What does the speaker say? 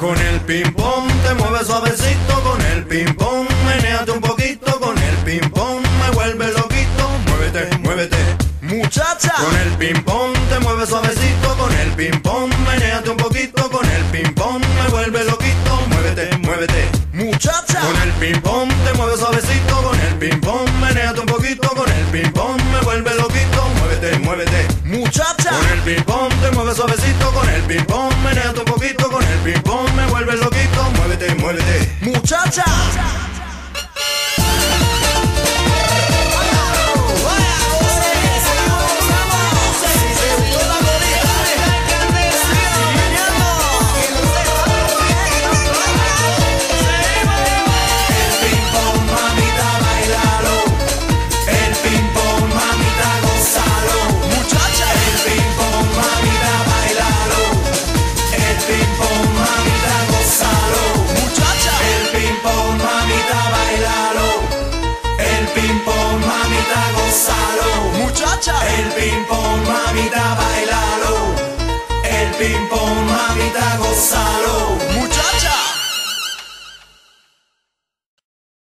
Con el ping-pong te mueves suavecito, con el ping-pong menéate un poquito, con el ping-pong me vuelve loquito. Muévete, muévete, muchacha. Con el ping-pong te mueves suavecito, con el ping-pong menéate un poquito, con el ping-pong me vuelve loquito. Muévete, muévete, muchacha. Con el ping-pong te mueves suavecito, con el ping-pong menéate un poquito, con el ping-pong me vuelve loquito. Muévete, muévete, muchacha. Con el ping-pong te mueves suavecito, con el ping-pong menéate un poquito, con el ping-pong me vuelve loquito. Muévete, muévete, muchacha. El ping-pong, mamita, bailalo. El ping-pong, mamita, gozalo.